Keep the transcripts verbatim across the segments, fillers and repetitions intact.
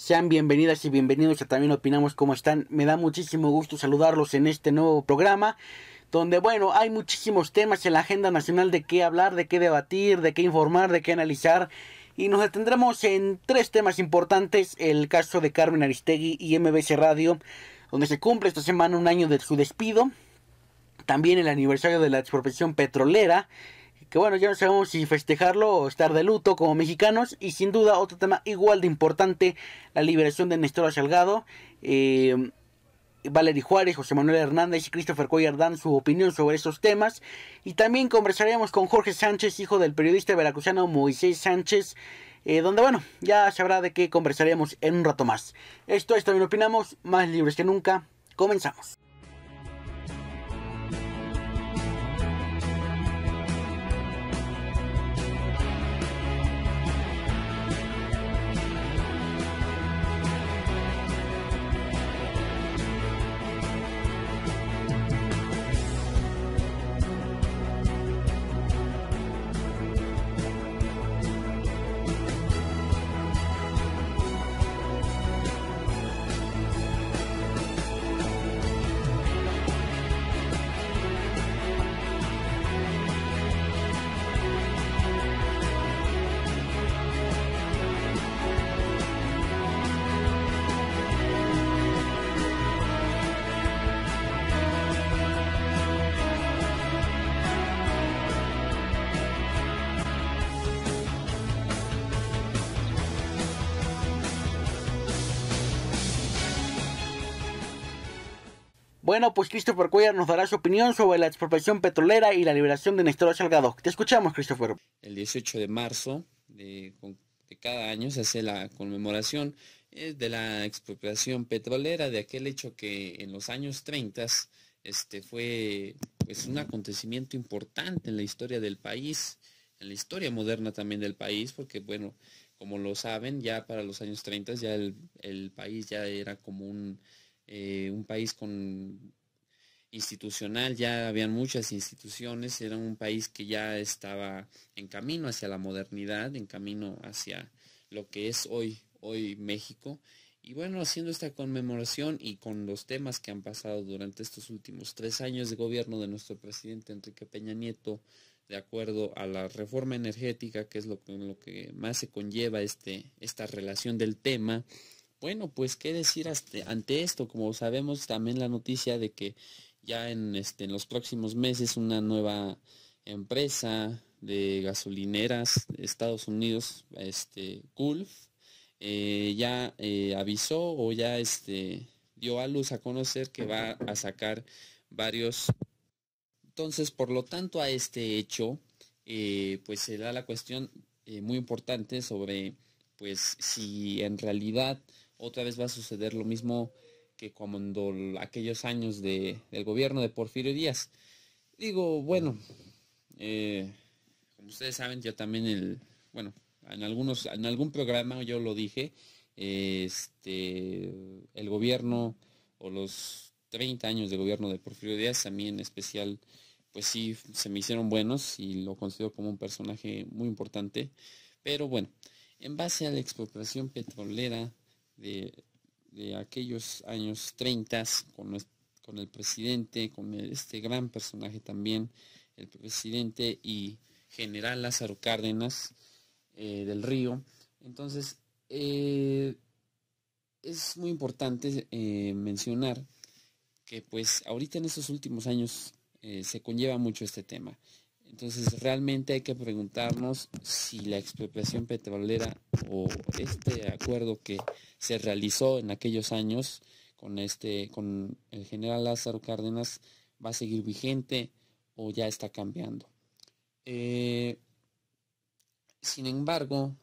Sean bienvenidas y bienvenidos a También Opinamos. ¿Cómo están? Me da muchísimo gusto saludarlos en este nuevo programa, donde, bueno, hay muchísimos temas en la agenda nacional de qué hablar, de qué debatir, de qué informar, de qué analizar. Y nos detendremos en tres temas importantes: el caso de Carmen Aristegui y M B C Radio, donde se cumple esta semana un año de su despido. También el aniversario de la expropiación petrolera, que bueno, ya no sabemos si festejarlo o estar de luto como mexicanos. Y sin duda otro tema igual de importante, la liberación de Nestora Salgado. eh, Valery Juárez, José Manuel Hernández y Christopher Coyer dan su opinión sobre esos temas. Y también conversaremos con Jorge Sánchez, hijo del periodista veracruzano Moisés Sánchez, eh, donde, bueno, ya sabrá de qué conversaremos en un rato más. Esto es También Opinamos, más libres que nunca. Comenzamos. Bueno, pues Christopher Cuéllar nos dará su opinión sobre la expropiación petrolera y la liberación de Nestora Salgado. Te escuchamos, Christopher. El dieciocho de marzo de, de cada año se hace la conmemoración de la expropiación petrolera, de aquel hecho que en los años treinta este, fue pues, un acontecimiento importante en la historia del país, en la historia moderna también del país, porque bueno, como lo saben, ya para los años treinta ya el, el país ya era como un... Eh, un país con institucional, ya habían muchas instituciones, era un país que ya estaba en camino hacia la modernidad, en camino hacia lo que es hoy, hoy México. Y bueno, haciendo esta conmemoración y con los temas que han pasado durante estos últimos tres años de gobierno de nuestro presidente Enrique Peña Nieto, de acuerdo a la reforma energética, que es lo que, lo que más se conlleva este, esta relación del tema. Bueno, pues qué decir hasta, ante esto, como sabemos también la noticia de que ya en, este, en los próximos meses una nueva empresa de gasolineras de Estados Unidos, este, Gulf, eh, ya eh, avisó o ya este, dio a luz a conocer que va a sacar varios. Entonces, por lo tanto, a este hecho, eh, pues se da la cuestión eh, muy importante sobre, pues, si en realidad otra vez va a suceder lo mismo que cuando aquellos años de, del gobierno de Porfirio Díaz. Digo, bueno, eh, como ustedes saben, yo también, el bueno, en, algunos, en algún programa yo lo dije, eh, este, el gobierno o los treinta años de gobierno de Porfirio Díaz, a mí en especial, pues sí, se me hicieron buenos y lo considero como un personaje muy importante. Pero bueno, en base a la expropiación petrolera de, de aquellos años treinta, con, con el presidente, con el, este gran personaje también, el presidente y general Lázaro Cárdenas eh, del Río. Entonces, eh, es muy importante eh, mencionar que pues ahorita en estos últimos años eh, se conlleva mucho este tema. Entonces realmente hay que preguntarnos si la expropiación petrolera o este acuerdo que se realizó en aquellos años con, este, con el general Lázaro Cárdenas va a seguir vigente o ya está cambiando. Eh, sin embargo,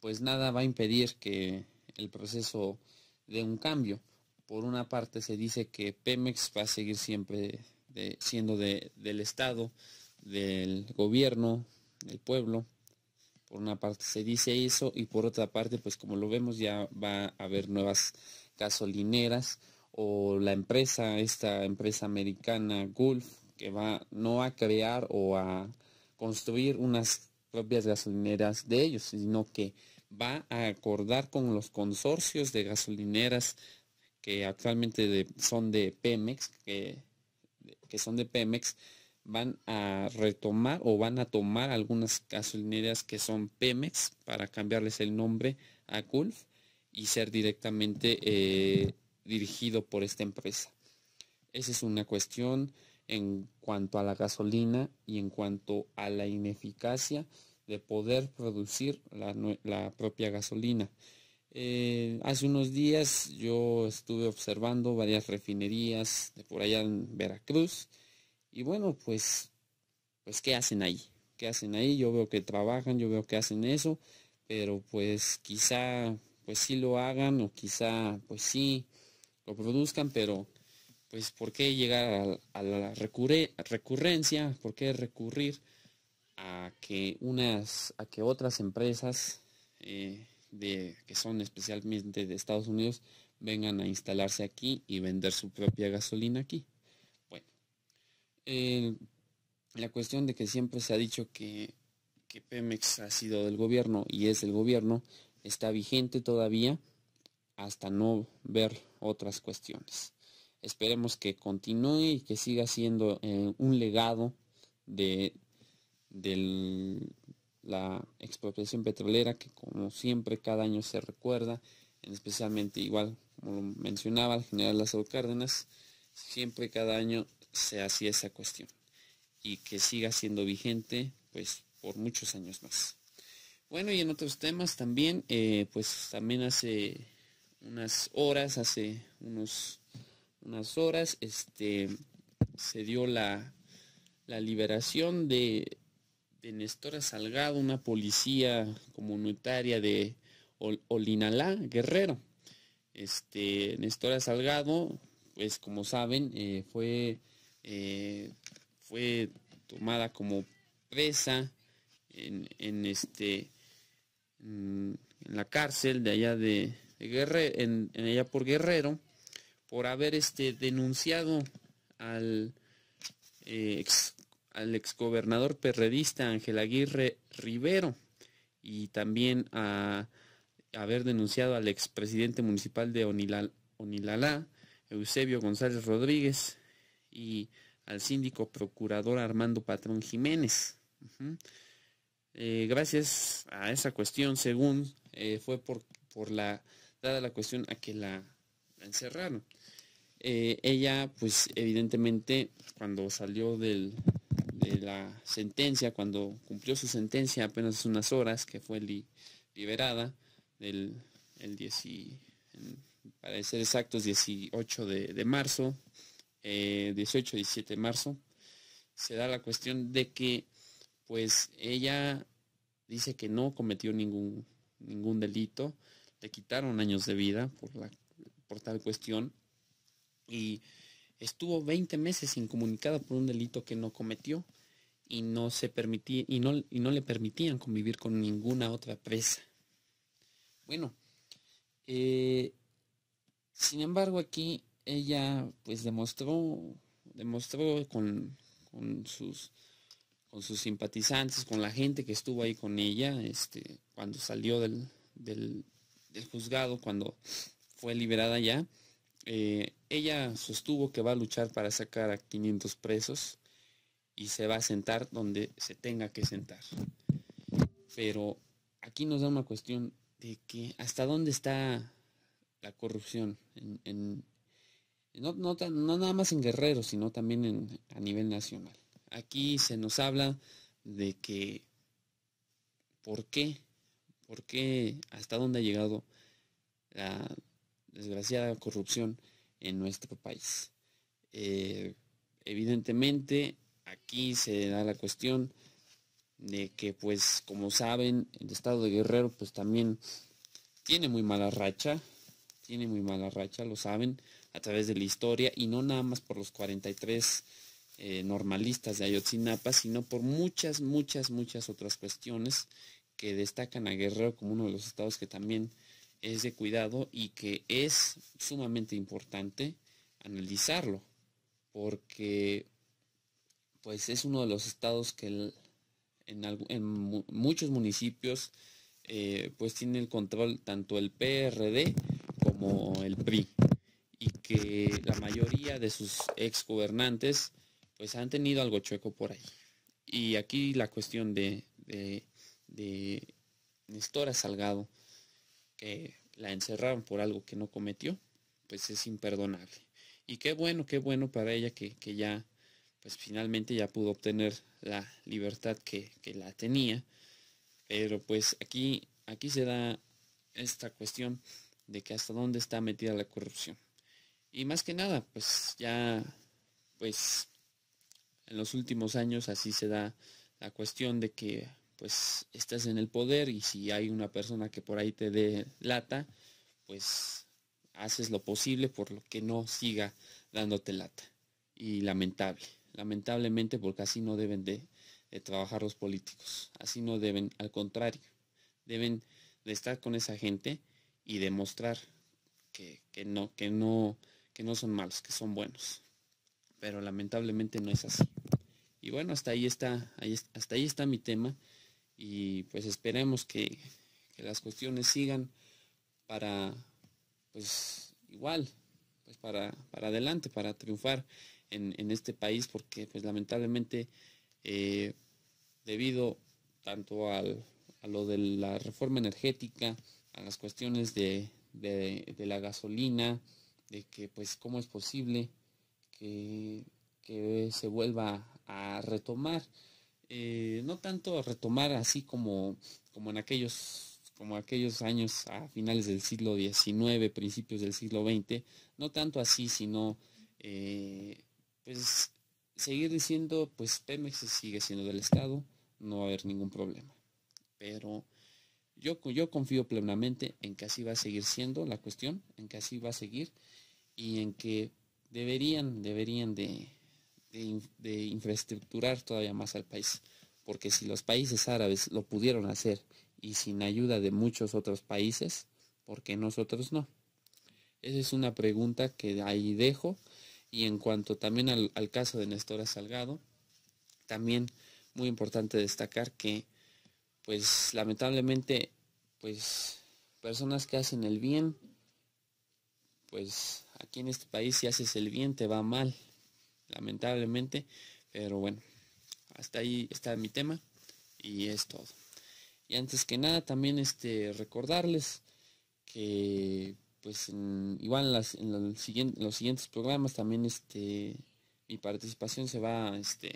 pues nada va a impedir que el proceso dé un cambio. Por una parte se dice que Pemex va a seguir siempre de, siendo de, del Estado, del gobierno, del pueblo. Por una parte se dice eso y por otra parte, pues como lo vemos, ya va a haber nuevas gasolineras o la empresa, esta empresa americana Gulf, que va no a crear o a construir unas propias gasolineras de ellos, sino que va a acordar con los consorcios de gasolineras que actualmente de, son de Pemex, que, que son de Pemex, van a retomar o van a tomar algunas gasolineras que son Pemex para cambiarles el nombre a Culf y ser directamente eh, dirigido por esta empresa. Esa es una cuestión en cuanto a la gasolina y en cuanto a la ineficacia de poder producir la, la propia gasolina. Eh, hace unos días yo estuve observando varias refinerías de por allá en Veracruz y bueno, pues, pues ¿qué hacen ahí? ¿Qué hacen ahí? Yo veo que trabajan, yo veo que hacen eso, pero pues quizá pues sí lo hagan o quizá pues sí lo produzcan, pero pues ¿por qué llegar a, a la recurre, recurrencia? ¿Por qué recurrir a que unas, a que otras empresas eh, de, que son especialmente de Estados Unidos vengan a instalarse aquí y vender su propia gasolina aquí? Bueno, eh, la cuestión de que siempre se ha dicho que, que Pemex ha sido del gobierno y es del gobierno está vigente todavía hasta no ver otras cuestiones. Esperemos que continúe y que siga siendo eh, un legado de de la expropiación petrolera que, como siempre, cada año se recuerda, especialmente igual como mencionaba el general Lázaro Cárdenas, siempre cada año se hacía esa cuestión y que siga siendo vigente pues por muchos años más. Bueno, y en otros temas también, eh, pues también hace unas horas, hace unos, unas horas, este, se dio la, la liberación de de Nestora Salgado, una policía comunitaria de Ol Olinalá, Guerrero. Este, Nestora Salgado, pues como saben, eh, fue, eh, fue tomada como presa en, en, este, en, en la cárcel de allá de, de Guerrero, en, en allá por Guerrero, por haber este, denunciado al eh, ex al exgobernador perredista Ángel Aguirre Rivero y también a haber denunciado al expresidente municipal de Onilal, Onilalá, Eusebio González Rodríguez, y al síndico procurador Armando Patrón Jiménez. Uh-huh. eh, gracias a esa cuestión, según eh, fue por, por la, dada la cuestión a que la, la encerraron. Eh, ella, pues evidentemente, cuando salió del... de la sentencia, cuando cumplió su sentencia apenas unas horas, que fue li, liberada del, el dieci, para ser exactos, dieciocho de marzo, eh, dieciocho diecisiete de marzo, se da la cuestión de que pues ella dice que no cometió ningún, ningún delito, le quitaron años de vida por, la, por tal cuestión, y estuvo veinte meses incomunicada por un delito que no cometió y no se permitía y no, y no le permitían convivir con ninguna otra presa. Bueno, eh, sin embargo aquí ella pues demostró, demostró con, con, sus, con sus simpatizantes, con la gente que estuvo ahí con ella, este, cuando salió del, del, del juzgado, cuando fue liberada ya. Eh, ella sostuvo que va a luchar para sacar a quinientos presos y se va a sentar donde se tenga que sentar. Pero aquí nos da una cuestión de que hasta dónde está la corrupción, en, en, no, no, no nada más en Guerrero, sino también en, a nivel nacional. Aquí se nos habla de que por qué, por qué hasta dónde ha llegado la desgraciada corrupción en nuestro país. Eh, evidentemente aquí se da la cuestión de que pues como saben el estado de Guerrero pues también tiene muy mala racha, tiene muy mala racha, lo saben a través de la historia y no nada más por los cuarenta y tres eh, normalistas de Ayotzinapa, sino por muchas, muchas, muchas otras cuestiones que destacan a Guerrero como uno de los estados que también es de cuidado y que es sumamente importante analizarlo, porque pues es uno de los estados que en, en muchos municipios eh, pues tiene el control tanto el P R D como el P R I, y que la mayoría de sus ex gobernantes pues han tenido algo chueco por ahí. Y aquí la cuestión de, de, de Nestora Salgado, que la encerraron por algo que no cometió, pues es imperdonable. Y qué bueno, qué bueno para ella que, que ya, pues finalmente ya pudo obtener la libertad que, que la tenía. Pero pues aquí, aquí se da esta cuestión de que hasta dónde está metida la corrupción. Y más que nada, pues ya, pues en los últimos años así se da la cuestión de que pues estás en el poder y si hay una persona que por ahí te dé lata, pues haces lo posible por lo que no siga dándote lata. Y lamentable. Lamentablemente, porque así no deben de, de trabajar los políticos, así no deben, al contrario, deben de estar con esa gente y demostrar que, que, no, que, no, que no son malos, que son buenos, pero lamentablemente no es así. Y bueno, hasta ahí está, ahí, hasta ahí está mi tema, y pues esperemos que, que las cuestiones sigan para, pues igual, pues para, para adelante, para triunfar En, en este país, porque pues lamentablemente eh, debido tanto al, a lo de la reforma energética, a las cuestiones de, de, de la gasolina, de que pues cómo es posible que, que se vuelva a retomar, eh, no tanto retomar así como, como en aquellos como aquellos años a finales del siglo diecinueve, principios del siglo veinte, no tanto así, sino eh, pues seguir diciendo, pues Pemex sigue siendo del Estado, no va a haber ningún problema. Pero yo, yo confío plenamente en que así va a seguir siendo la cuestión, en que así va a seguir y en que deberían, deberían de, de, de infraestructurar todavía más al país. Porque si los países árabes lo pudieron hacer y sin ayuda de muchos otros países, ¿por qué nosotros no? Esa es una pregunta que ahí dejo. Y en cuanto también al, al caso de Nestora Salgado, también muy importante destacar que, pues lamentablemente, pues personas que hacen el bien, pues aquí en este país si haces el bien te va mal, lamentablemente. Pero bueno, hasta ahí está mi tema y es todo. Y antes que nada también este recordarles que pues en, igual en, las, en, los siguientes, en los siguientes programas también este mi participación se va este,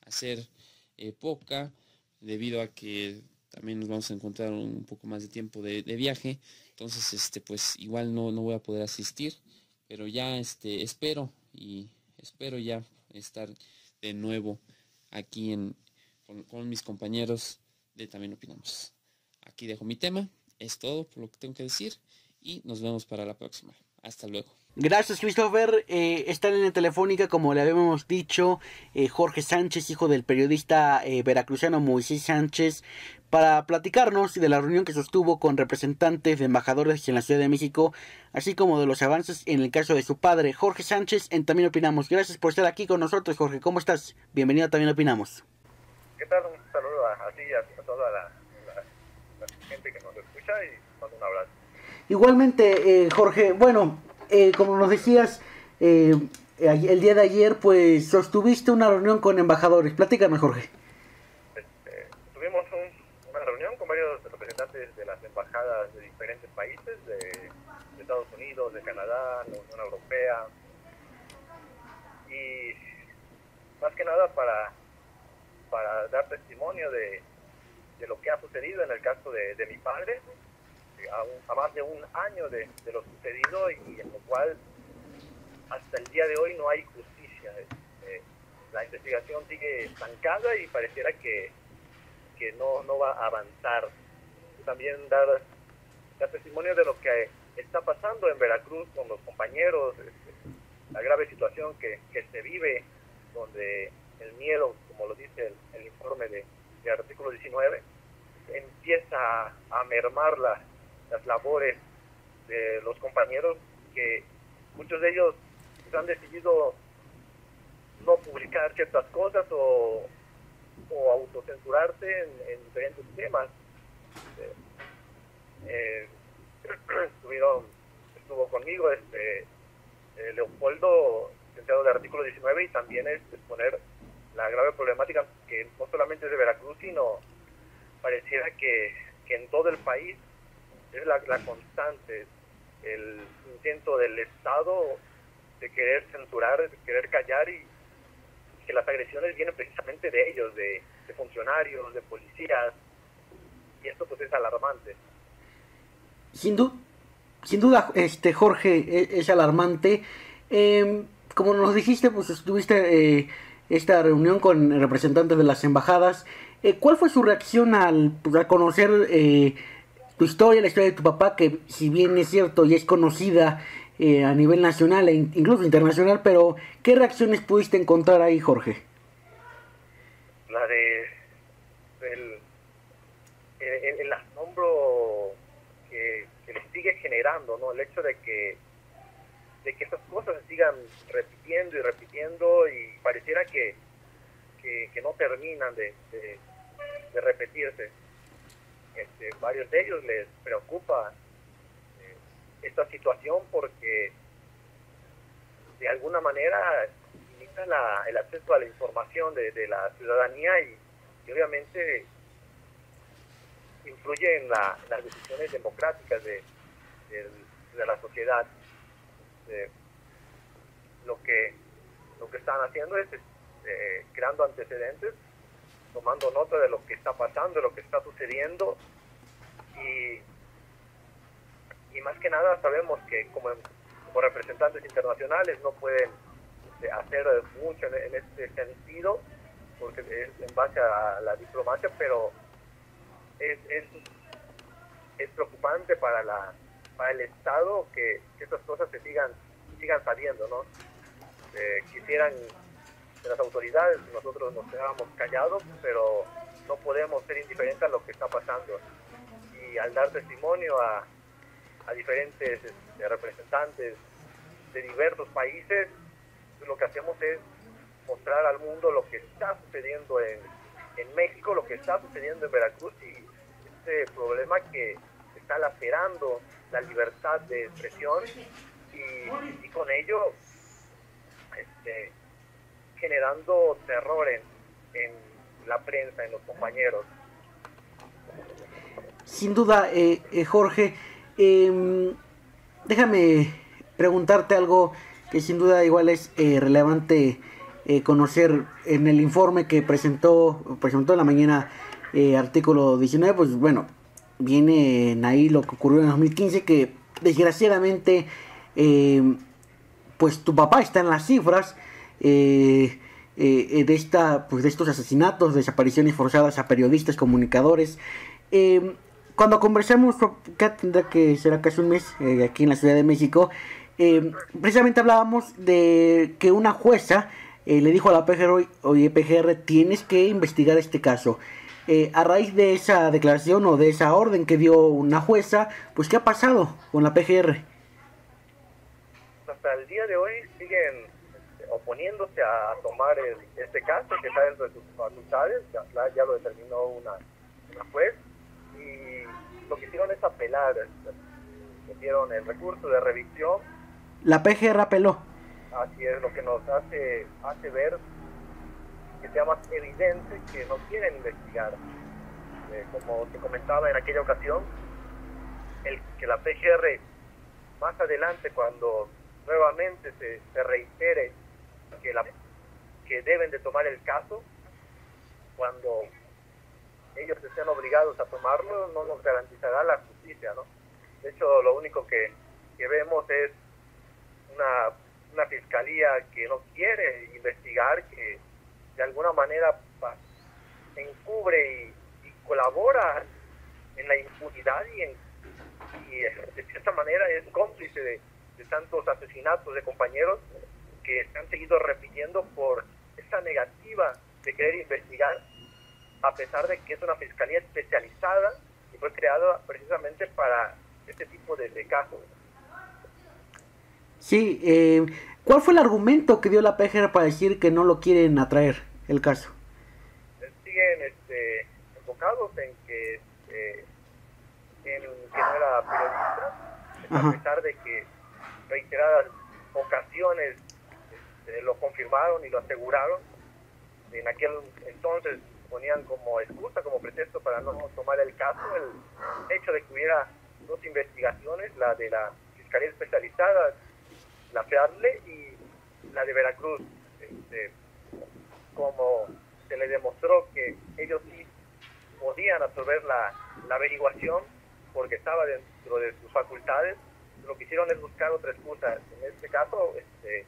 a hacer eh, poca, debido a que también nos vamos a encontrar un poco más de tiempo de, de viaje, entonces este pues igual no, no voy a poder asistir, pero ya este espero y espero ya estar de nuevo aquí en, con, con mis compañeros de También Opinamos. Aquí dejo mi tema, es todo por lo que tengo que decir. Y nos vemos para la próxima. Hasta luego. Gracias, Christopher. Eh, están en la telefónica, como le habíamos dicho, eh, Jorge Sánchez, hijo del periodista eh, veracruzano Moisés Sánchez, para platicarnos de la reunión que sostuvo con representantes de embajadores en la Ciudad de México, así como de los avances en el caso de su padre, Jorge Sánchez, en También Opinamos. Gracias por estar aquí con nosotros, Jorge. ¿Cómo estás? Bienvenido a También Opinamos. ¿Qué tal? Un saludo a ti y a toda la, la, la gente que nos escucha y mando un abrazo. Igualmente, eh, Jorge, bueno, eh, como nos decías, eh, el día de ayer, pues, sostuviste una reunión con embajadores. Platícame, Jorge. Este, tuvimos un, una reunión con varios representantes de las embajadas de diferentes países, de, de Estados Unidos, de Canadá, la Unión Europea, y más que nada para, para dar testimonio de, de lo que ha sucedido en el caso de, de mi padre, A, un, a más de un año de, de lo sucedido, y, y en lo cual hasta el día de hoy no hay justicia. Eh, la investigación sigue estancada y pareciera que, que no, no va a avanzar. También dar, dar testimonio de lo que está pasando en Veracruz con los compañeros, este, la grave situación que, que se vive, donde el miedo, como lo dice el, el informe de, de Artículo diecinueve, empieza a, a mermar la las labores de los compañeros, que muchos de ellos han decidido no publicar ciertas cosas o, o autocensurarse en, en diferentes temas. eh, estuvieron, estuvo conmigo este eh, Leopoldo, licenciado del artículo diecinueve, y también es exponer la grave problemática que no solamente es de Veracruz, sino pareciera que, que en todo el país es la, la constante, el intento del Estado de querer censurar, de querer callar, y que las agresiones vienen precisamente de ellos, de, de funcionarios, de policías, y esto pues es alarmante. Sin, du sin duda, este Jorge, es alarmante. Eh, como nos dijiste, pues estuviste eh, esta reunión con representantes de las embajadas. Eh, ¿Cuál fue su reacción al, al conocer eh, tu historia, la historia de tu papá, que si bien es cierto y es conocida eh, a nivel nacional e incluso internacional, pero qué reacciones pudiste encontrar ahí, Jorge? La de el, el, el asombro que, que le sigue generando, ¿no? El hecho de que de que estas cosas se sigan repitiendo y repitiendo, y pareciera que, que, que no terminan de, de, de repetirse. Este, varios de ellos les preocupa eh, esta situación porque de alguna manera limita la, el acceso a la información de, de la ciudadanía, y, y obviamente influye en, la, en las decisiones democráticas de, de, de la sociedad. Eh, lo que lo que están haciendo es eh, creando antecedentes, tomando nota de lo que está pasando, de lo que está sucediendo, y, y más que nada sabemos que como, como representantes internacionales no pueden eh, hacer mucho en, en este sentido, porque es en base a la diplomacia, pero es, es, es preocupante para la para el Estado que, que estas cosas se sigan sigan saliendo, ¿no? Eh, quisieran que las autoridades, nosotros nos quedáramos callados, pero no podemos ser indiferentes a lo que está pasando. Y al dar testimonio a, a diferentes este, representantes de diversos países, lo que hacemos es mostrar al mundo lo que está sucediendo en, en México, lo que está sucediendo en Veracruz, y este problema que está lacerando la libertad de expresión, y, y con ello este, generando terror en, en la prensa, en los compañeros. Sin duda, eh, eh, Jorge, eh, déjame preguntarte algo que sin duda igual es eh, relevante eh, conocer en el informe que presentó, presentó en la mañana eh, artículo diecinueve, pues bueno, viene ahí lo que ocurrió en dos mil quince, que desgraciadamente eh, pues tu papá está en las cifras eh, eh, de esta pues de estos asesinatos, desapariciones forzadas a periodistas, comunicadores. Eh, cuando conversamos, que será casi un mes, eh, aquí en la Ciudad de México, eh, precisamente hablábamos de que una jueza eh, le dijo a la P G R, oye P G R, tienes que investigar este caso. Eh, a raíz de esa declaración o de esa orden que dio una jueza, pues ¿qué ha pasado con la P G R? Hasta el día de hoy siguen oponiéndose a tomar el, este caso que está dentro de sus facultades, ya, ya lo determinó una, una juez, y lo que hicieron es apelar, metieron el recurso de revisión. La P G R apeló. Así es, lo que nos hace, hace ver que sea más evidente que no quieren investigar. Eh, como te comentaba en aquella ocasión, el que la P G R más adelante, cuando nuevamente se, se reitere que, la, que deben de tomar el caso, cuando ellos estén obligados a tomarlo, no nos garantizará la justicia, ¿no? De hecho, lo único que, que vemos es una, una fiscalía que no quiere investigar, que de alguna manera encubre y, y colabora en la impunidad, y, en, y de cierta manera es cómplice de, de tantos asesinatos de compañeros que se han seguido repitiendo por esa negativa de querer investigar, a pesar de que es una fiscalía especializada y fue creada precisamente para este tipo de, de casos. Sí, eh, ¿cuál fue el argumento que dio la P G R para decir que no lo quieren atraer el caso? Siguen este, enfocados en que eh, que, que no era periodista, Ajá. a pesar de que reiteradas ocasiones eh, lo confirmaron y lo aseguraron. En aquel entonces ponían como excusa, como pretexto para no tomar el caso, el hecho de que hubiera dos investigaciones, la de la Fiscalía Especializada, la FEADLE, y la de Veracruz. Este, como se le demostró que ellos sí podían absorber la, la averiguación porque estaba dentro de sus facultades, lo que hicieron es buscar otra excusa. En este caso, este,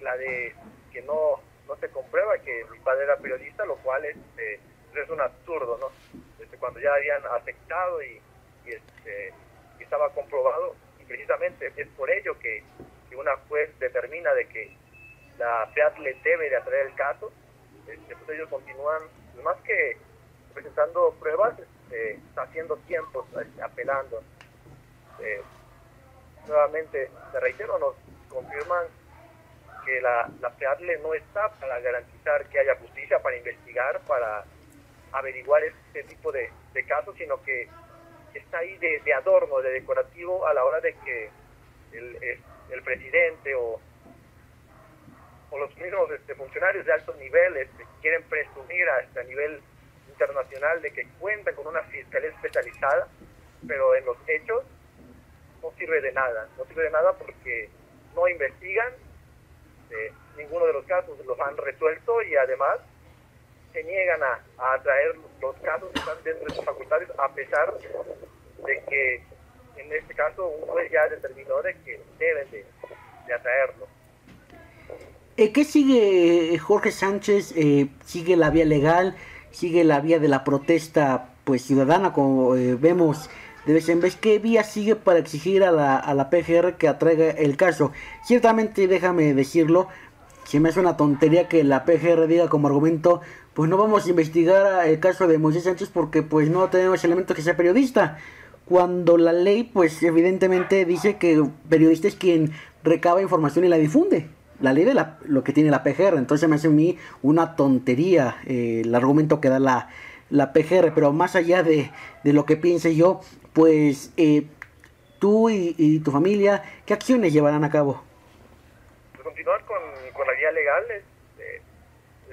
la de que no, no se comprueba que mi padre era periodista, lo cual este, es un absurdo, ¿no? Este, cuando ya habían aceptado y, y este, estaba comprobado, y precisamente es por ello que, que una juez determina de que la FEADLE debe de atraer el caso. Este, pues ellos continúan, más que presentando pruebas, este, haciendo tiempos, apelando. Eh, nuevamente, te reitero, nos confirman que la, la FEADLE no está para garantizar que haya justicia, para investigar, para averiguar este tipo de, de casos, sino que está ahí de, de adorno, de decorativo, a la hora de que el, el, el presidente o, o los mismos este, funcionarios de altos niveles este, quieren presumir hasta a nivel internacional de que cuentan con una fiscalía especializada, pero en los hechos no sirve de nada, no sirve de nada porque no investigan. Eh, ninguno de los casos los han resuelto y además se niegan a, a atraer los casos que están dentro de sus facultades, a pesar de que en este caso un juez ya determinó de que deben de, de atraerlo. ¿Qué sigue, Jorge Sánchez? Eh, ¿sigue la vía legal? ¿Sigue la vía de la protesta pues ciudadana, como eh, vemos de vez en vez? ¿Qué vía sigue para exigir a la, a la P G R que atraiga el caso? Ciertamente, déjame decirlo, se me hace una tontería que la P G R diga como argumento, pues no vamos a investigar el caso de Moisés Sánchez porque pues no tenemos elementos que sea periodista, cuando la ley pues evidentemente dice que periodista es quien recaba información y la difunde, la ley de la, lo que tiene la P G R. Entonces me hace a mí una tontería eh, el argumento que da la, la P G R, pero más allá de, de lo que piense yo, pues eh, tú y, y tu familia, ¿qué acciones llevarán a cabo? Pues continuar con, con la guía legal. Eh,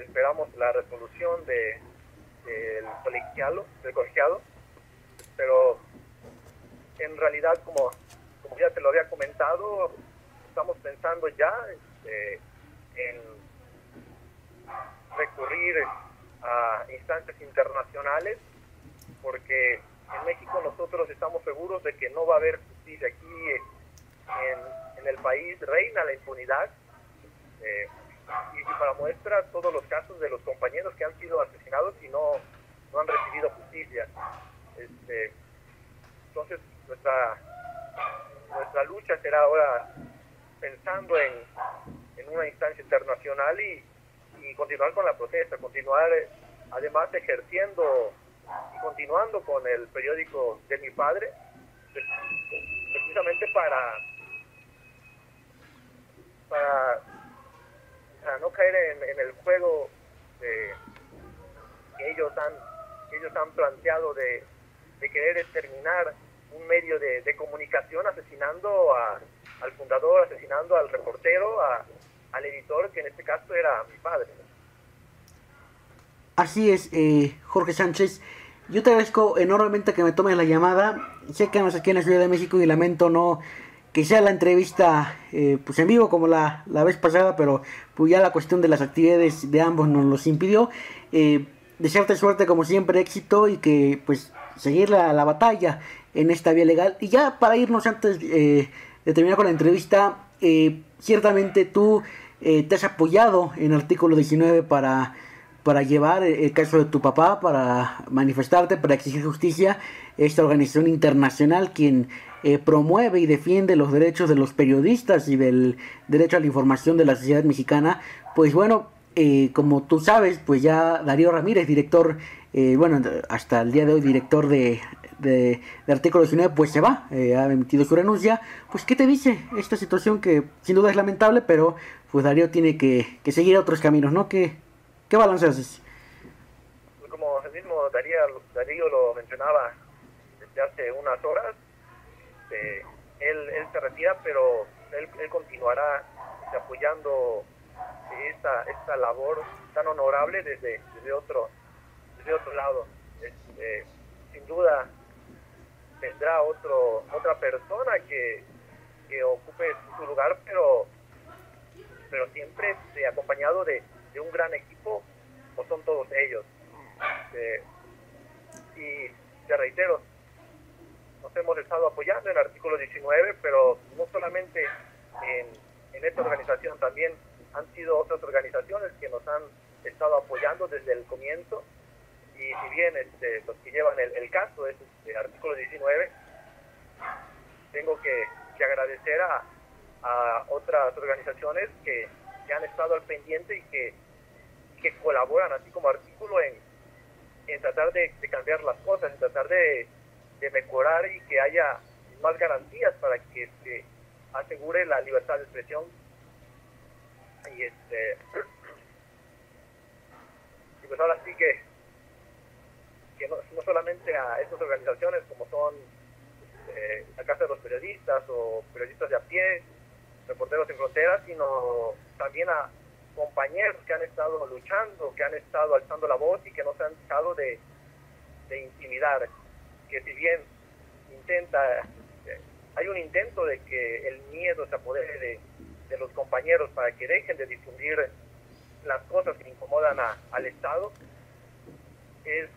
esperamos la resolución de, de el colegiado, del colegiado, pero en realidad, como, como ya te lo había comentado, estamos pensando ya eh, en recurrir a instancias internacionales, porque en México nosotros estamos seguros de que no va a haber justicia. Aquí en, en el país reina la impunidad. Eh, y, y para muestra, todos los casos de los compañeros que han sido asesinados y no, no han recibido justicia. Este, entonces, nuestra, nuestra lucha será ahora pensando en, en una instancia internacional y, y continuar con la protesta, continuar además ejerciendo y continuando con el periódico de mi padre, precisamente para, para, para no caer en, en el juego de, que ellos han que ellos han planteado de, de querer exterminar un medio de, de comunicación, asesinando a, al fundador, asesinando al reportero, a, al editor, que en este caso era mi padre. Así es, eh, Jorge Sánchez, yo te agradezco enormemente que me tomes la llamada. Sé que andas aquí en la Ciudad de México y lamento no que sea la entrevista eh, pues en vivo como la, la vez pasada, pero pues ya la cuestión de las actividades de ambos nos los impidió. Eh, desearte suerte como siempre, éxito, y que pues seguir la, la batalla en esta vía legal. Y ya para irnos, antes eh, de terminar con la entrevista, eh, ciertamente tú eh, te has apoyado en Artículo diecinueve para... para llevar el caso de tu papá, para manifestarte, para exigir justicia, esta organización internacional quien eh, promueve y defiende los derechos de los periodistas y del derecho a la información de la sociedad mexicana. Pues bueno, eh, como tú sabes, pues ya Darío Ramírez, director, eh, bueno, hasta el día de hoy director de, de, de Artículo diecinueve, pues se va, eh, ha emitido su renuncia. Pues ¿qué te dice esta situación que sin duda es lamentable, pero pues Darío tiene que, que seguir otros caminos, ¿no? Que ¿Qué balance haces? Como el mismo Darío, Darío lo mencionaba, de hace unas horas. Eh, él, él se retira, pero él, él continuará apoyando esta, esta labor tan honorable desde, desde, otro, desde otro lado. Eh, sin duda tendrá otro, otra persona que, que ocupe su lugar, pero, pero siempre eh, acompañado de, de un gran equipo, como son todos ellos. Eh, y te reitero, nos hemos estado apoyando en el artículo diecinueve, pero no solamente en, en esta organización, también han sido otras organizaciones que nos han estado apoyando desde el comienzo. Y si bien este, los que llevan el, el caso es el artículo diecinueve, tengo que, que agradecer a, a otras organizaciones que, que han estado al pendiente y que, que colaboran, así como artículo, en, en tratar de, de cambiar las cosas, en tratar de, de mejorar y que haya más garantías para que se asegure la libertad de expresión y este y pues ahora sí que que no, no solamente a estas organizaciones como son eh, la Casa de los Periodistas o Periodistas de a Pie, Reporteros en Fronteras, sino también a compañeros que han estado luchando, que han estado alzando la voz y que no se han dejado de, de intimidar, que si bien intenta eh, hay un intento de que el miedo se apodere de, de los compañeros para que dejen de difundir las cosas que incomodan a, al Estado, es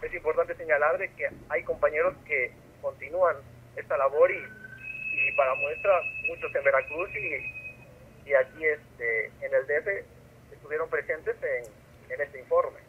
Es importante señalar de que hay compañeros que continúan esta labor y, y para muestra muchos en Veracruz y, y aquí este, en el D F estuvieron presentes en, en este informe.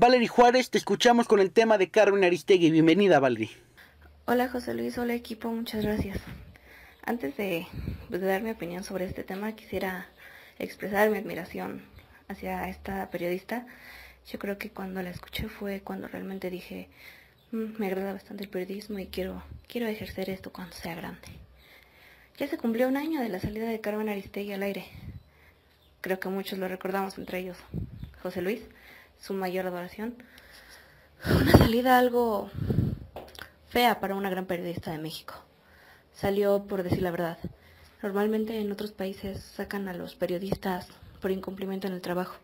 Valery Juárez, te escuchamos con el tema de Carmen Aristegui. Bienvenida, Valery. Hola, José Luis. Hola, equipo. Muchas gracias. Antes de, de dar mi opinión sobre este tema, quisiera expresar mi admiración hacia esta periodista. Yo creo que cuando la escuché fue cuando realmente dije, mm, me agrada bastante el periodismo y quiero, quiero ejercer esto cuando sea grande. Ya se cumplió un año de la salida de Carmen Aristegui al aire. Creo que muchos lo recordamos, entre ellos José Luis, su mayor adoración. Una salida algo fea para una gran periodista de México. Salió por decir la verdad. Normalmente en otros países sacan a los periodistas por incumplimiento en el trabajo,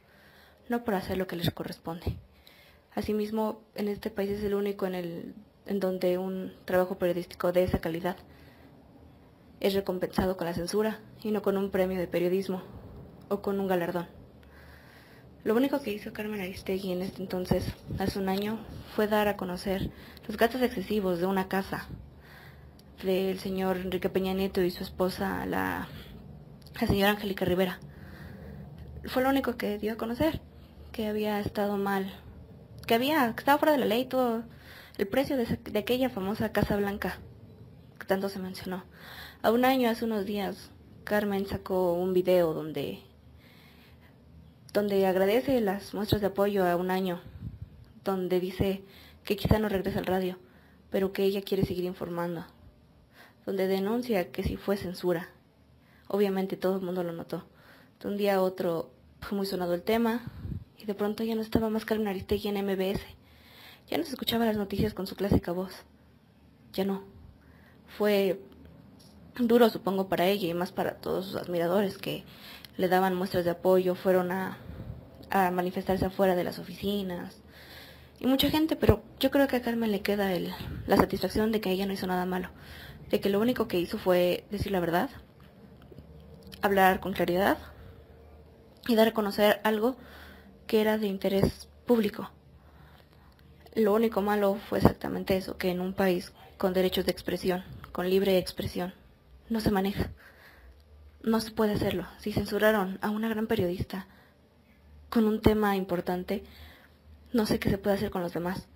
no por hacer lo que les corresponde. Asimismo, en este país es el único en, el, en donde un trabajo periodístico de esa calidad es recompensado con la censura y no con un premio de periodismo o con un galardón. Lo único que hizo Carmen Aristegui en este entonces, hace un año, fue dar a conocer los gastos excesivos de una casa del señor Enrique Peña Nieto y su esposa, la, la señora Angélica Rivera. Fue lo único que dio a conocer, que había estado mal, que había estado fuera de la ley todo el precio de, esa, de aquella famosa Casa Blanca, que tanto se mencionó. A un año, hace unos días, Carmen sacó un video donde... donde agradece las muestras de apoyo a un año, donde dice que quizá no regrese al radio, pero que ella quiere seguir informando, donde denuncia que sí fue censura. Obviamente todo el mundo lo notó. De un día a otro fue muy sonado el tema, y de pronto ya no estaba más Carmen Aristegui en M B S. Ya no se escuchaba las noticias con su clásica voz. Ya no. Fue duro, supongo, para ella y más para todos sus admiradores que le daban muestras de apoyo, fueron a, a manifestarse afuera de las oficinas, y mucha gente, pero yo creo que a Carmen le queda el, la satisfacción de que ella no hizo nada malo, de que lo único que hizo fue decir la verdad, hablar con claridad y dar a conocer algo que era de interés público. Lo único malo fue exactamente eso, que en un país con derechos de expresión, con libre expresión, no se maneja, no se puede hacerlo. Si censuraron a una gran periodista con un tema importante, no sé qué se puede hacer con los demás.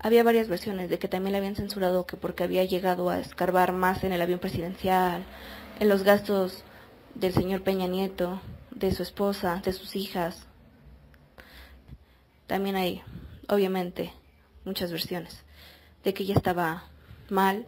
Había varias versiones de que también la habían censurado, que porque había llegado a escarbar más en el avión presidencial, en los gastos del señor Peña Nieto, de su esposa, de sus hijas. También hay, obviamente, muchas versiones de que ella estaba mal.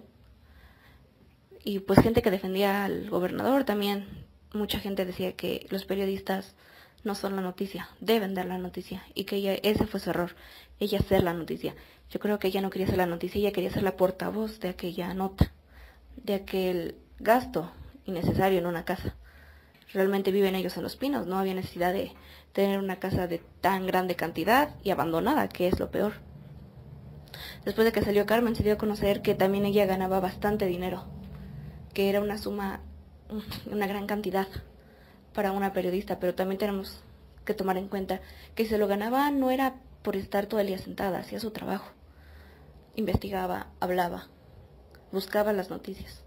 Y pues gente que defendía al gobernador también. Mucha gente decía que los periodistas no son la noticia, deben dar la noticia. Y que ella, ese fue su error, ella ser la noticia. Yo creo que ella no quería ser la noticia, ella quería ser la portavoz de aquella nota, de aquel gasto innecesario en una casa. Realmente viven ellos en Los Pinos, no había necesidad de tener una casa de tan grande cantidad y abandonada, que es lo peor. Después de que salió Carmen, se dio a conocer que también ella ganaba bastante dinero, que era una suma, una gran cantidad para una periodista, pero también tenemos que tomar en cuenta que se lo ganaba no era por estar todo el día sentada, hacía su trabajo, investigaba, hablaba, buscaba las noticias.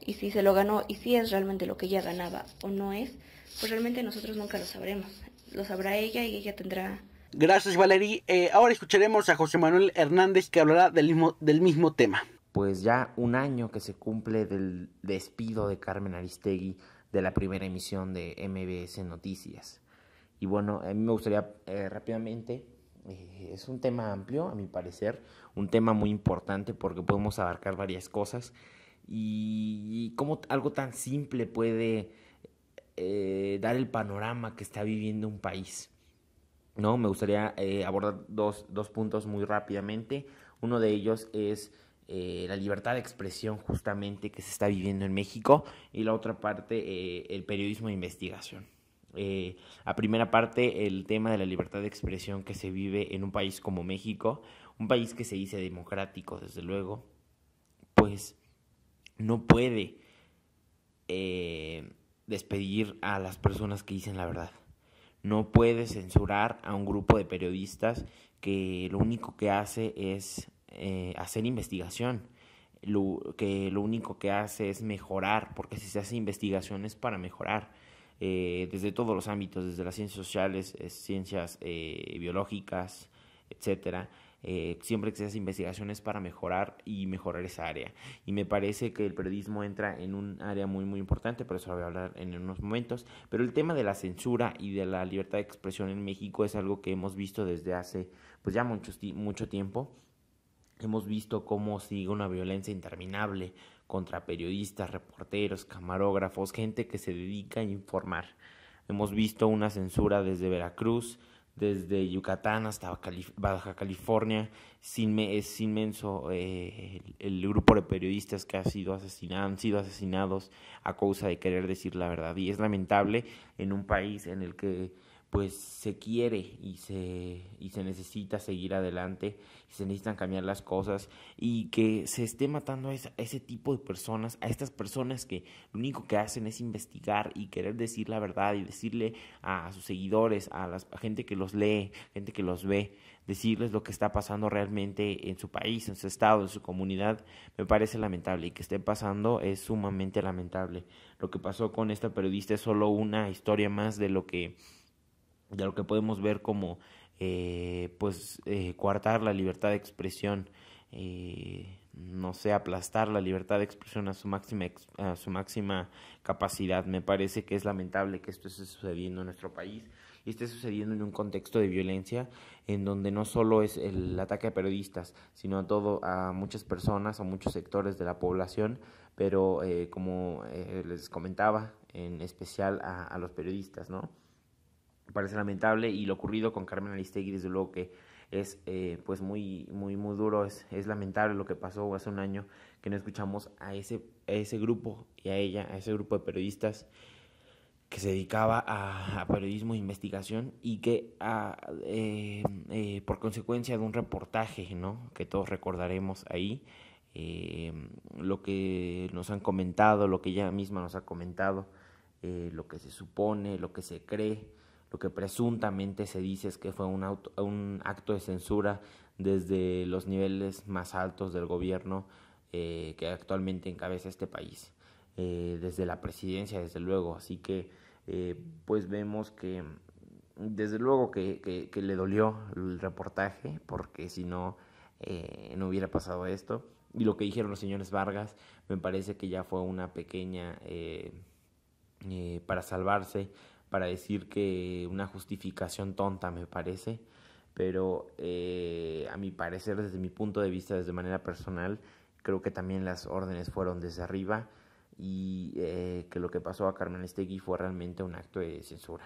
Y si se lo ganó y si es realmente lo que ella ganaba o no es, pues realmente nosotros nunca lo sabremos. Lo sabrá ella y ella tendrá... Gracias, Valery. Eh, ahora escucharemos a José Manuel Hernández, que hablará del mismo, del mismo tema. Pues ya un año que se cumple del despido de Carmen Aristegui de la primera emisión de M B S Noticias. Y bueno, a mí me gustaría eh, rápidamente... Eh, es un tema amplio, a mi parecer, un tema muy importante porque podemos abarcar varias cosas. Y cómo algo tan simple puede eh, dar el panorama que está viviendo un país, ¿no? Me gustaría eh, abordar dos, dos puntos muy rápidamente. Uno de ellos es eh, la libertad de expresión justamente que se está viviendo en México, y la otra parte eh, el periodismo de investigación. Eh, la primera parte, el tema de la libertad de expresión que se vive en un país como México, un país que se dice democrático, desde luego, pues... no puede eh, despedir a las personas que dicen la verdad. No puede censurar a un grupo de periodistas que lo único que hace es eh, hacer investigación. Lo, que lo único que hace es mejorar, porque si se hace investigación es para mejorar. Eh, desde todos los ámbitos, desde las ciencias sociales, eh, ciencias eh, biológicas, etcétera. Eh, siempre que se hace investigaciones para mejorar y mejorar esa área, y me parece que el periodismo entra en un área muy muy importante, pero eso lo voy a hablar en unos momentos. Pero el tema de la censura y de la libertad de expresión en México es algo que hemos visto desde hace pues ya mucho, mucho tiempo. Hemos visto cómo sigue una violencia interminable contra periodistas, reporteros, camarógrafos, gente que se dedica a informar. Hemos visto una censura desde Veracruz, desde Yucatán hasta Baja California. Es inmenso eh, el, el grupo de periodistas que ha sido asesinado, han sido asesinados a causa de querer decir la verdad. Y es lamentable en un país en el que pues se quiere y se, y se necesita seguir adelante, y se necesitan cambiar las cosas, y que se esté matando a, esa, a ese tipo de personas, a estas personas que lo único que hacen es investigar y querer decir la verdad, y decirle a sus seguidores, a la a gente que los lee, gente que los ve, decirles lo que está pasando realmente en su país, en su estado, en su comunidad. Me parece lamentable, y que esté pasando es sumamente lamentable. Lo que pasó con esta periodista es solo una historia más de lo que... de lo que podemos ver como eh, pues eh, coartar la libertad de expresión, eh, no sé, aplastar la libertad de expresión a su máxima a su máxima capacidad. Me parece que es lamentable que esto esté sucediendo en nuestro país, y esté sucediendo en un contexto de violencia en donde no solo es el ataque a periodistas, sino a todo a muchas personas, a muchos sectores de la población, pero eh, como eh, les comentaba, en especial a, a los periodistas, ¿no? Parece lamentable, y lo ocurrido con Carmen Aristegui desde luego que es eh, pues muy muy muy duro. Es, es lamentable lo que pasó hace un año, que no escuchamos a ese, a ese grupo y a ella, a ese grupo de periodistas que se dedicaba a, a periodismo de investigación y que a, eh, eh, por consecuencia de un reportaje, ¿no?, que todos recordaremos ahí, eh, lo que nos han comentado, lo que ella misma nos ha comentado, eh, lo que se supone, lo que se cree, lo que presuntamente se dice es que fue un, auto, un acto de censura desde los niveles más altos del gobierno eh, que actualmente encabeza este país. Eh, desde la presidencia, desde luego, así que eh, pues vemos que desde luego que, que, que le dolió el reportaje, porque si no, eh, no hubiera pasado esto. Y lo que dijeron los señores Vargas me parece que ya fue una pequeña eh, eh, para salvarse, para decir que una justificación tonta, me parece, pero eh, a mi parecer, desde mi punto de vista, desde manera personal, creo que también las órdenes fueron desde arriba, y eh, que lo que pasó a Carmen Aristegui fue realmente un acto de censura,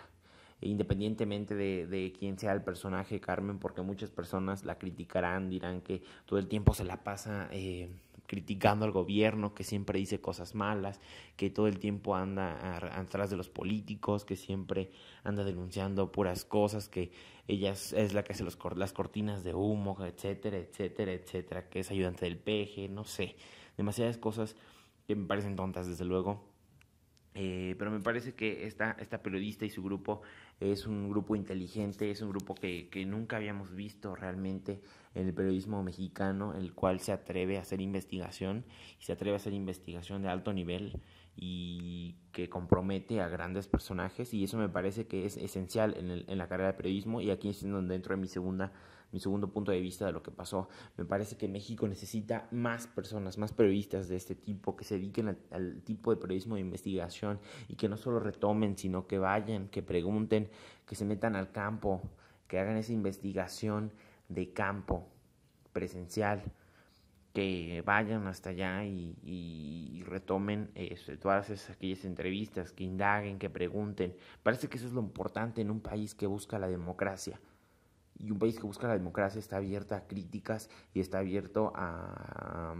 independientemente de, de quién sea el personaje Carmen, porque muchas personas la criticarán, dirán que todo el tiempo se la pasa eh, criticando al gobierno, que siempre dice cosas malas, que todo el tiempo anda atrás de los políticos, que siempre anda denunciando puras cosas, que ella es la que hace los, las cortinas de humo, etcétera, etcétera, etcétera, que es ayudante del P G, no sé, demasiadas cosas que me parecen tontas, desde luego, eh, pero me parece que esta, esta periodista y su grupo es un grupo inteligente, es un grupo que, que nunca habíamos visto realmente en el periodismo mexicano, el cual se atreve a hacer investigación, y se atreve a hacer investigación de alto nivel, y que compromete a grandes personajes, y eso me parece que es esencial en, el, en la carrera de periodismo, y aquí es donde entro en mi segunda Mi segundo punto de vista de lo que pasó. Me parece que México necesita más personas, más periodistas de este tipo, que se dediquen al, al tipo de periodismo de investigación y que no solo retomen, sino que vayan, que pregunten, que se metan al campo, que hagan esa investigación de campo presencial, que vayan hasta allá y, y, y retomen eh, todas esas, aquellas entrevistas, que indaguen, que pregunten. Parece que eso es lo importante en un país que busca la democracia. Y un país que busca la democracia está abierto a críticas y está abierto a,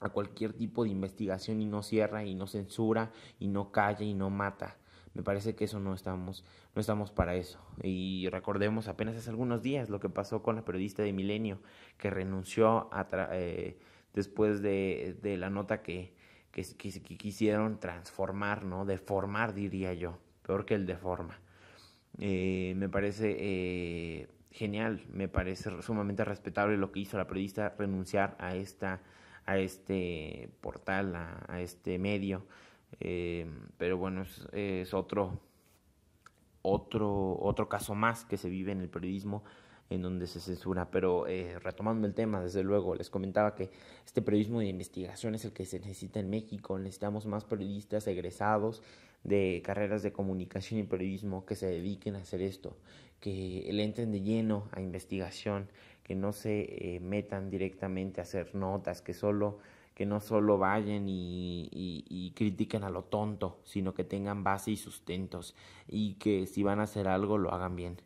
a cualquier tipo de investigación, y no cierra, y no censura, y no calla, y no mata. Me parece que eso no estamos, no estamos para eso. Y recordemos apenas hace algunos días lo que pasó con la periodista de Milenio, que renunció a tra- eh, después de, de la nota que, que, que, que quisieron transformar, ¿no? Deformar, diría yo, peor que el deforma. Eh, me parece... Eh, Genial, me parece sumamente respetable lo que hizo la periodista, renunciar a esta, a este portal, a, a este medio, eh, pero bueno, es, es otro, otro, otro caso más que se vive en el periodismo, en donde se censura. Pero eh, retomando el tema, desde luego, les comentaba que este periodismo de investigación es el que se necesita en México. Necesitamos más periodistas egresados de carreras de comunicación y periodismo que se dediquen a hacer esto, que le entren de lleno a investigación, que no se eh, metan directamente a hacer notas, que solo que no solo vayan y, y, y critiquen a lo tonto, sino que tengan base y sustentos, y que si van a hacer algo lo hagan bien.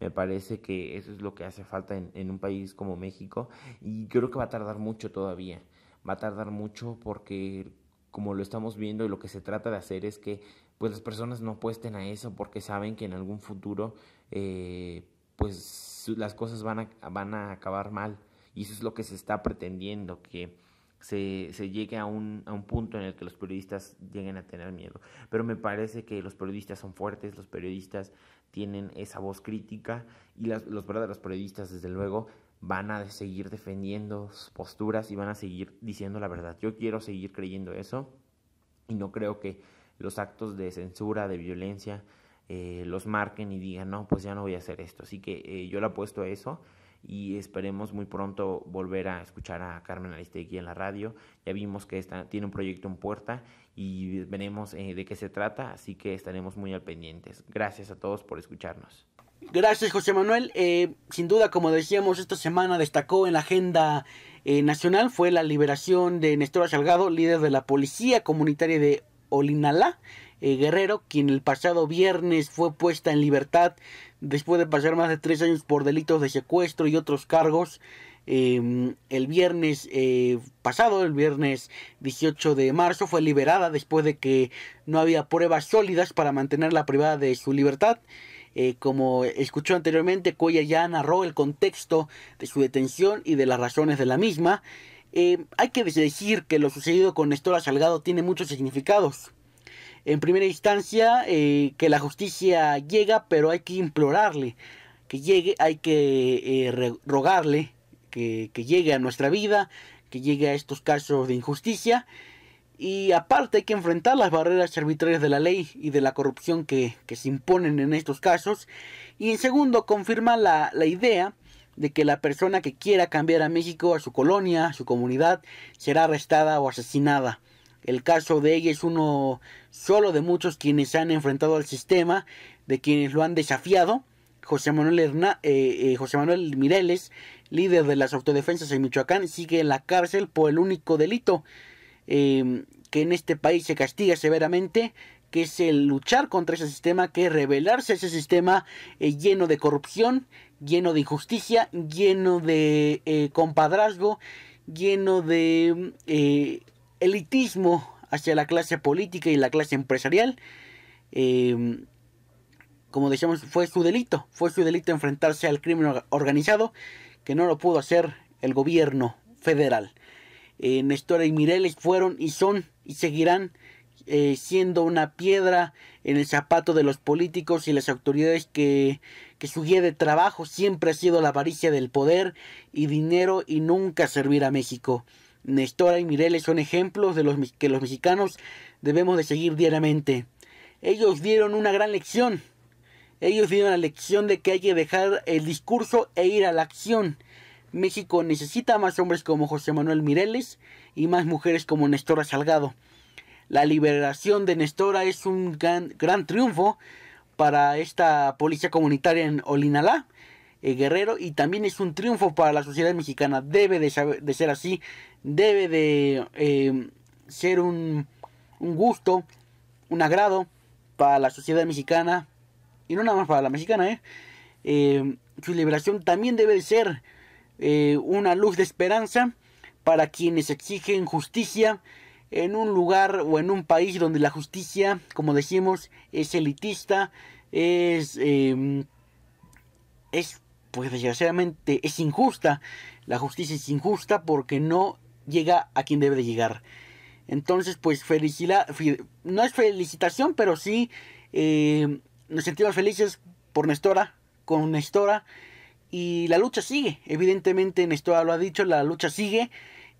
Me parece que eso es lo que hace falta en, en un país como México, y creo que va a tardar mucho todavía, va a tardar mucho, porque como lo estamos viendo, y lo que se trata de hacer es que pues las personas no apuesten a eso, porque saben que en algún futuro eh, pues las cosas van a, van a acabar mal, y eso es lo que se está pretendiendo, que se, se llegue a un, a un punto en el que los periodistas lleguen a tener miedo. Pero me parece que los periodistas son fuertes, los periodistas tienen esa voz crítica, y las, los verdaderos periodistas, desde luego, van a seguir defendiendo sus posturas y van a seguir diciendo la verdad. Yo quiero seguir creyendo eso, y no creo que los actos de censura, de violencia, eh, los marquen y digan, no, pues ya no voy a hacer esto. Así que eh, yo le apuesto a eso, y esperemos muy pronto volver a escuchar a Carmen Aristegui en la radio. Ya vimos que está, tiene un proyecto en puerta, y veremos eh, de qué se trata, así que estaremos muy al pendientes. Gracias a todos por escucharnos. Gracias, José Manuel. Eh, sin duda, como decíamos, esta semana destacó en la agenda eh, nacional fue la liberación de Nestora Salgado, líder de la policía comunitaria de Olinalá, eh, Guerrero, quien el pasado viernes fue puesta en libertad después de pasar más de tres años por delitos de secuestro y otros cargos. eh, el viernes eh, pasado, el viernes dieciocho de marzo, fue liberada después de que no había pruebas sólidas para mantenerla privada de su libertad. Eh, como escuchó anteriormente, Cuéllar ya narró el contexto de su detención y de las razones de la misma. Eh, hay que decir que lo sucedido con Nestora Salgado tiene muchos significados. En primera instancia, eh, que la justicia llega, pero hay que implorarle que llegue, hay que eh, rogarle que, que llegue a nuestra vida, que llegue a estos casos de injusticia. Y aparte hay que enfrentar las barreras arbitrarias de la ley y de la corrupción que, que se imponen en estos casos. Y en segundo, confirma la, la idea de que la persona que quiera cambiar a México, a su colonia, a su comunidad, será arrestada o asesinada. El caso de ella es uno solo de muchos quienes han enfrentado al sistema, de quienes lo han desafiado. José Manuel, Herná, eh, eh, José Manuel Mireles, líder de las autodefensas en Michoacán, sigue en la cárcel por el único delito eh, que en este país se castiga severamente, que es el luchar contra ese sistema, que es rebelarse a ese sistema eh, lleno de corrupción, lleno de injusticia, lleno de eh, compadrazgo, lleno de eh, elitismo hacia la clase política y la clase empresarial. Eh, como decíamos, fue su delito, fue su delito enfrentarse al crimen organizado, que no lo pudo hacer el gobierno federal. Eh, Nestora y Mireles fueron y son y seguirán Eh, siendo una piedra en el zapato de los políticos y las autoridades que, que su guía de trabajo siempre ha sido la avaricia del poder y dinero y nunca servir a México. Nestora y Mireles son ejemplos de los que los mexicanos debemos de seguir diariamente. Ellos dieron una gran lección. Ellos dieron la lección de que hay que dejar el discurso e ir a la acción. México necesita más hombres como José Manuel Mireles y más mujeres como Nestora Salgado. La liberación de Nestora es un gran, gran triunfo para esta policía comunitaria en Olinalá, eh, Guerrero, y también es un triunfo para la sociedad mexicana. Debe de, saber, de ser así, debe de eh, ser un, un gusto, un agrado para la sociedad mexicana, y no nada más para la mexicana. Eh. Eh, su liberación también debe de ser eh, una luz de esperanza para quienes exigen justicia en un lugar o en un país donde la justicia, como decimos, es elitista, es, eh, es pues desgraciadamente es injusta. La justicia es injusta porque no llega a quien debe de llegar. Entonces, pues felicidad, no es felicitación, pero sí eh, nos sentimos felices por Nestora, con Nestora, y la lucha sigue. Evidentemente Nestora lo ha dicho, la lucha sigue,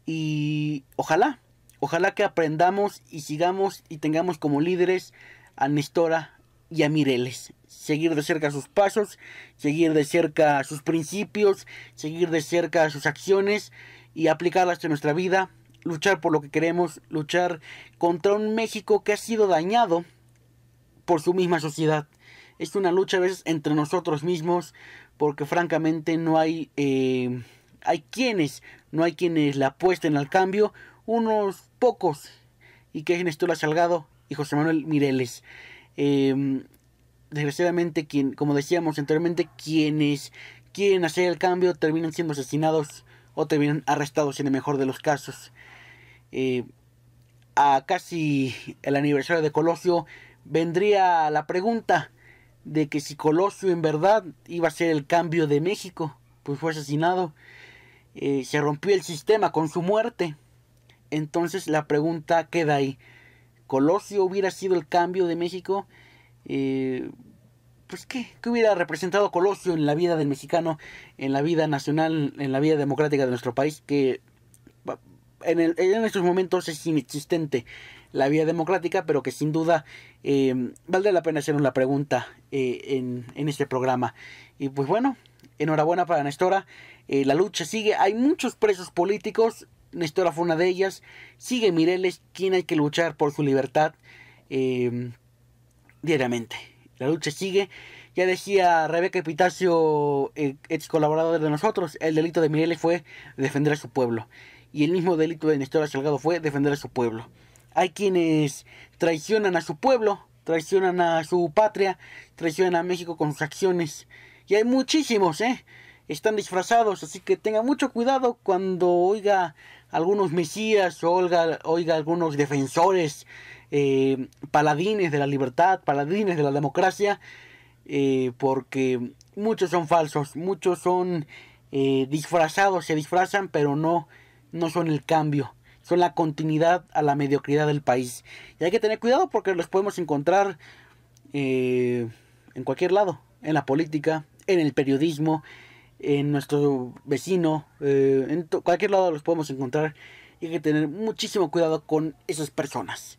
y ojalá Ojalá que aprendamos y sigamos y tengamos como líderes a Nestora y a Mireles. Seguir de cerca sus pasos, seguir de cerca sus principios, seguir de cerca sus acciones y aplicarlas en nuestra vida. Luchar por lo que queremos, luchar contra un México que ha sido dañado por su misma sociedad. Es una lucha a veces entre nosotros mismos porque francamente no hay, eh, hay quienes, no hay quienes la apuesten al cambio. Unos pocos, y que es Nestora Salgado y José Manuel Mireles. Eh, desgraciadamente, quien, como decíamos anteriormente, quienes quieren hacer el cambio terminan siendo asesinados o terminan arrestados en el mejor de los casos. Eh, a casi el aniversario de Colosio vendría la pregunta de que si Colosio en verdad iba a ser el cambio de México, pues fue asesinado. Eh, se rompió el sistema con su muerte. Entonces la pregunta queda ahí. ¿Colosio hubiera sido el cambio de México? Eh, pues ¿qué? ¿Qué hubiera representado Colosio en la vida del mexicano, en la vida nacional, en la vida democrática de nuestro país? Que en, el, en estos momentos es inexistente la vida democrática, pero que sin duda eh, vale la pena hacernos la pregunta eh, en, en este programa. Y pues bueno, enhorabuena para Nestora. Eh, la lucha sigue. Hay muchos presos políticos. Nestora fue una de ellas. Sigue Mireles, quien hay que luchar por su libertad eh, diariamente. La lucha sigue. Ya decía Rebeca Epitacio, eh, ex colaboradora de nosotros, el delito de Mireles fue defender a su pueblo. Y el mismo delito de Nestora Salgado fue defender a su pueblo. Hay quienes traicionan a su pueblo, traicionan a su patria, traicionan a México con sus acciones. Y hay muchísimos, ¿eh? están disfrazados, así que tenga mucho cuidado cuando oiga algunos mesías, oiga, oiga algunos defensores, eh, paladines de la libertad, paladines de la democracia, eh, porque muchos son falsos, muchos son eh, disfrazados, se disfrazan, pero no, no son el cambio, son la continuidad a la mediocridad del país. Y hay que tener cuidado porque los podemos encontrar eh, en cualquier lado, en la política, en el periodismo, en nuestro vecino, eh, en cualquier lado los podemos encontrar. Y hay que tener muchísimo cuidado con esas personas.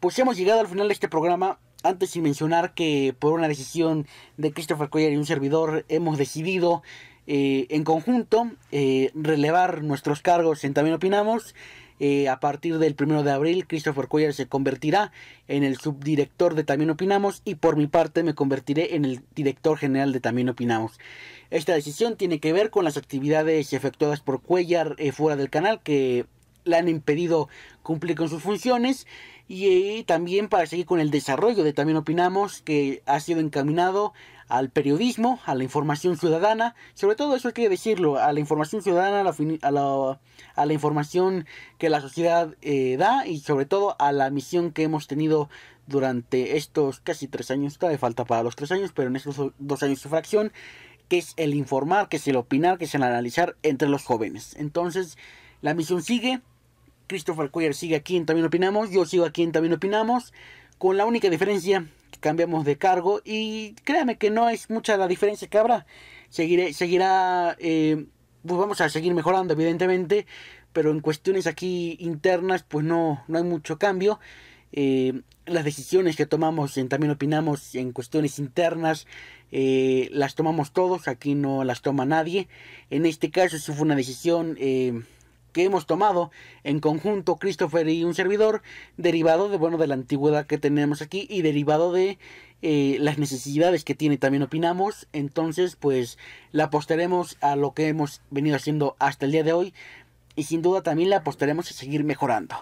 Pues hemos llegado al final de este programa. Antes, sin mencionar que por una decisión de Christopher Coyer y un servidor hemos decidido eh, en conjunto eh, relevar nuestros cargos en También Opinamos. Eh, a partir del primero de abril, Christopher Cuéllar se convertirá en el subdirector de También Opinamos y por mi parte me convertiré en el director general de También Opinamos. Esta decisión tiene que ver con las actividades efectuadas por Cuéllar eh, fuera del canal que le han impedido cumplir con sus funciones y eh, también para seguir con el desarrollo de También Opinamos, que ha sido encaminado al periodismo, a la información ciudadana, sobre todo eso hay que decirlo, a la información ciudadana, a la, a la, a la información que la sociedad eh, da y sobre todo a la misión que hemos tenido durante estos casi tres años, todavía falta para los tres años, pero en estos dos años y fracción, que es el informar, que es el opinar, que es el analizar entre los jóvenes. Entonces la misión sigue. Christopher Cuéllar sigue aquí en También Opinamos, yo sigo aquí en También Opinamos, con la única diferencia que cambiamos de cargo y créame que no es mucha la diferencia que habrá. Seguiré, seguirá, eh, pues vamos a seguir mejorando evidentemente, pero en cuestiones aquí internas pues no, no hay mucho cambio. Eh, las decisiones que tomamos en También Opinamos en cuestiones internas eh, las tomamos todos, aquí no las toma nadie. En este caso sí fue una decisión Eh, que hemos tomado en conjunto Christopher y un servidor, derivado de bueno de la antigüedad que tenemos aquí y derivado de eh, las necesidades que tiene También Opinamos. Entonces pues la apostaremos a lo que hemos venido haciendo hasta el día de hoy y sin duda también la apostaremos a seguir mejorando.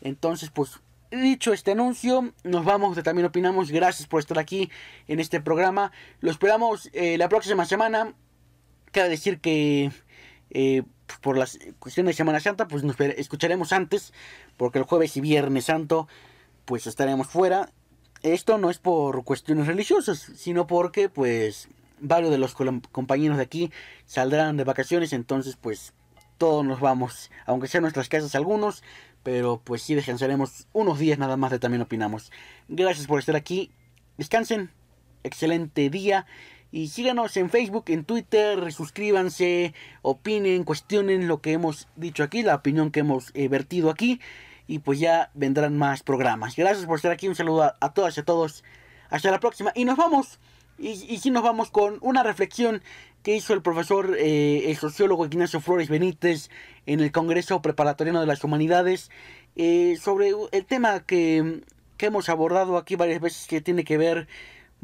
Entonces pues dicho este anuncio, nos vamos de También Opinamos. Gracias por estar aquí en este programa, lo esperamos eh, la próxima semana. Cabe decir que eh, por las cuestiones de Semana Santa pues nos escucharemos antes, porque el jueves y viernes santo pues estaremos fuera. Esto no es por cuestiones religiosas, sino porque pues varios de los compañeros de aquí saldrán de vacaciones. Entonces pues todos nos vamos, aunque sean nuestras casas algunos, pero pues sí descansaremos unos días nada más de También Opinamos. Gracias por estar aquí, descansen, excelente día. Y síganos en Facebook, en Twitter, suscríbanse, opinen, cuestionen lo que hemos dicho aquí, la opinión que hemos eh, vertido aquí. Y pues ya vendrán más programas. Gracias por estar aquí, un saludo a, a todas y a todos. Hasta la próxima. Y nos vamos, y, y sí nos vamos con una reflexión que hizo el profesor, eh, el sociólogo Ignacio Flores Benítez en el Congreso Preparatoriano de las Humanidades eh, sobre el tema que, que hemos abordado aquí varias veces, que tiene que ver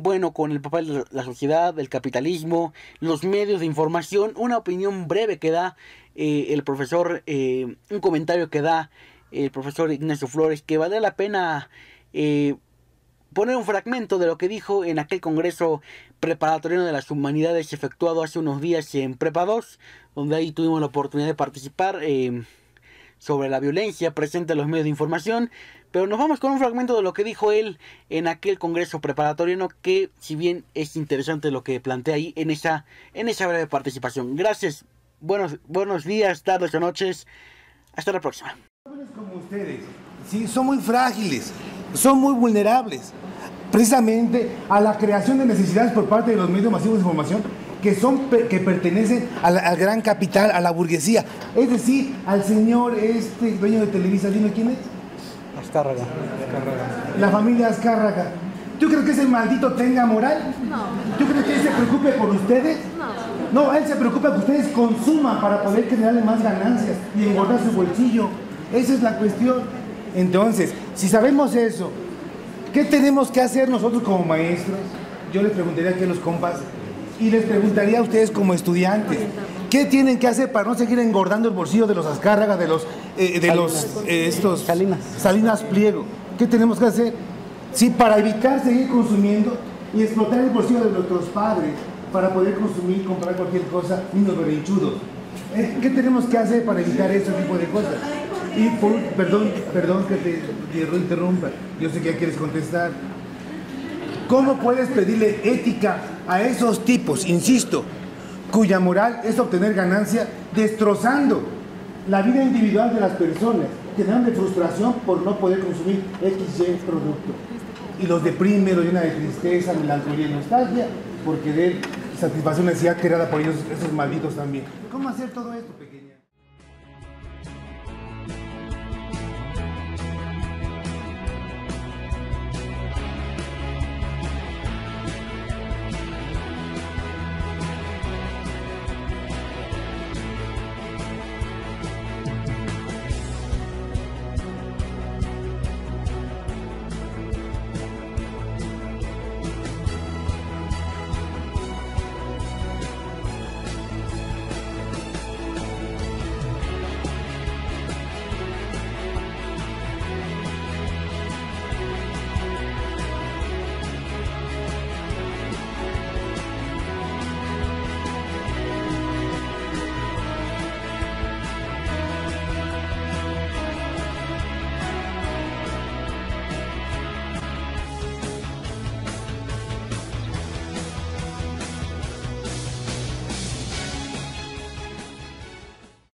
bueno, con el papel de la sociedad, el capitalismo, los medios de información. Una opinión breve que da eh, el profesor, eh, un comentario que da el profesor Ignacio Flores, que vale la pena eh, poner un fragmento de lo que dijo en aquel Congreso Preparatorio de las Humanidades efectuado hace unos días en Prepa dos, donde ahí tuvimos la oportunidad de participar eh, sobre la violencia presente en los medios de información. Pero nos vamos con un fragmento de lo que dijo él en aquel Congreso Preparatoriano, que si bien es interesante lo que plantea ahí en esa, en esa breve participación. Gracias, buenos, buenos días, tardes o noches, hasta la próxima. Como ustedes, sí, son muy frágiles, son muy vulnerables, precisamente a la creación de necesidades por parte de los medios masivos de información, que, son, que pertenecen al, al gran capital, a la burguesía, es decir, al señor este dueño de Televisa, dime quién es. Azcárraga. La familia Azcárraga. ¿Tú crees que ese maldito tenga moral? No. ¿Tú crees que él se preocupe por ustedes? No. No, él se preocupa que ustedes consuman para poder generarle más ganancias y engordar su bolsillo. Esa es la cuestión. Entonces, si sabemos eso, ¿qué tenemos que hacer nosotros como maestros? Yo les preguntaría aquí a los compas y les preguntaría a ustedes como estudiantes. ¿Qué tienen que hacer para no seguir engordando el bolsillo de los Azcárraga, de los, eh, de Salinas, los eh, estos Salinas. Salinas Pliego? ¿Qué tenemos que hacer? Sí, para evitar seguir consumiendo y explotar el bolsillo de nuestros padres, para poder consumir, comprar cualquier cosa, unos berrinchudos. ¿Eh? ¿Qué tenemos que hacer para evitar ese tipo de cosas? Y por, perdón, perdón que te, te interrumpa, yo sé que ya quieres contestar. ¿Cómo puedes pedirle ética a esos tipos, insisto, cuya moral es obtener ganancia destrozando la vida individual de las personas, que dan de frustración por no poder consumir X Y producto? Y los deprime, los llena de tristeza, melancolía y nostalgia, porque de satisfacción necesidad creada por ellos, esos malditos también. ¿Cómo hacer todo esto, pequeño?